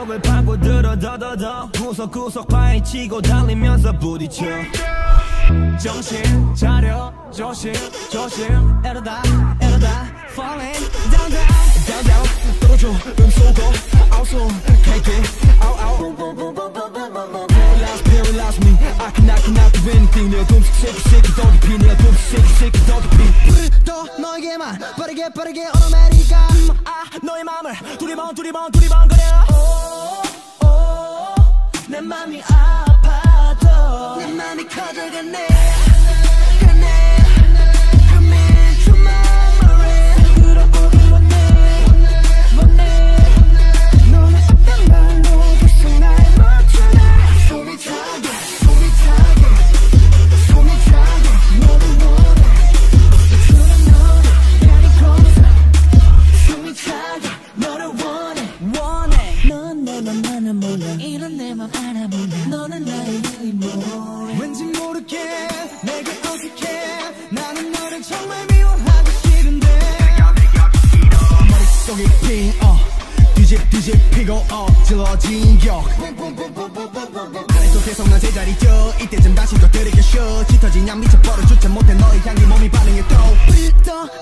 언덕을 파고들어 더더더 구석구석 파헤치고 달리면서 부딪혀. 정신 차려 조심 조심 이러다 falling down down down down 떨어져 쏘고 out soon take it out out paralyze me I cannot do anything 내 숨 새끼 더듬이 내 숨 새끼 더듬이 또 너에게만 빠르게 automatic 아 너의 맘을 두리번 거려 내 맘이 아파도 내 맘이 커져가네 이런 내 맘 알아보냐 너는 나의 유일무이 왠지 모르게 내게 어색해 나는 너를 정말 미워하기 싫은데 머릿속이 빙 뒤집 피고 어질러진 격 아래도 계속 난 제자리 쭉 이때쯤 다시 또 들이켜 슛 짙어진 향 미쳐버려 주체 못해 너의 향기 몸이 반응해 또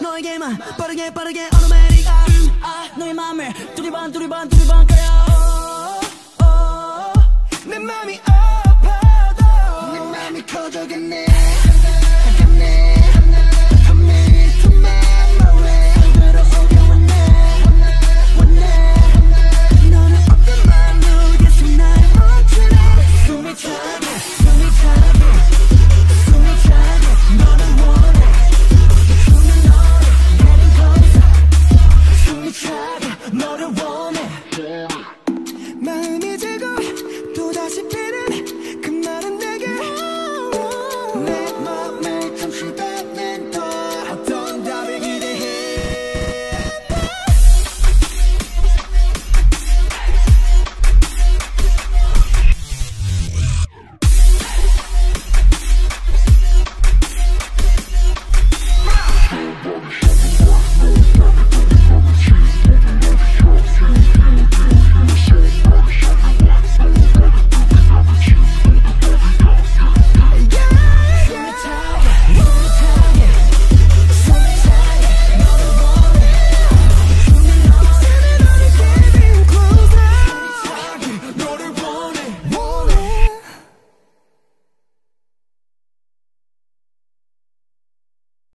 너에게만 빠르게 automatic 아 너의 맘을 두리번 거려 내 맘이 아파도 내 맘이 커져겠네 너를 원해 마음이 들고 다시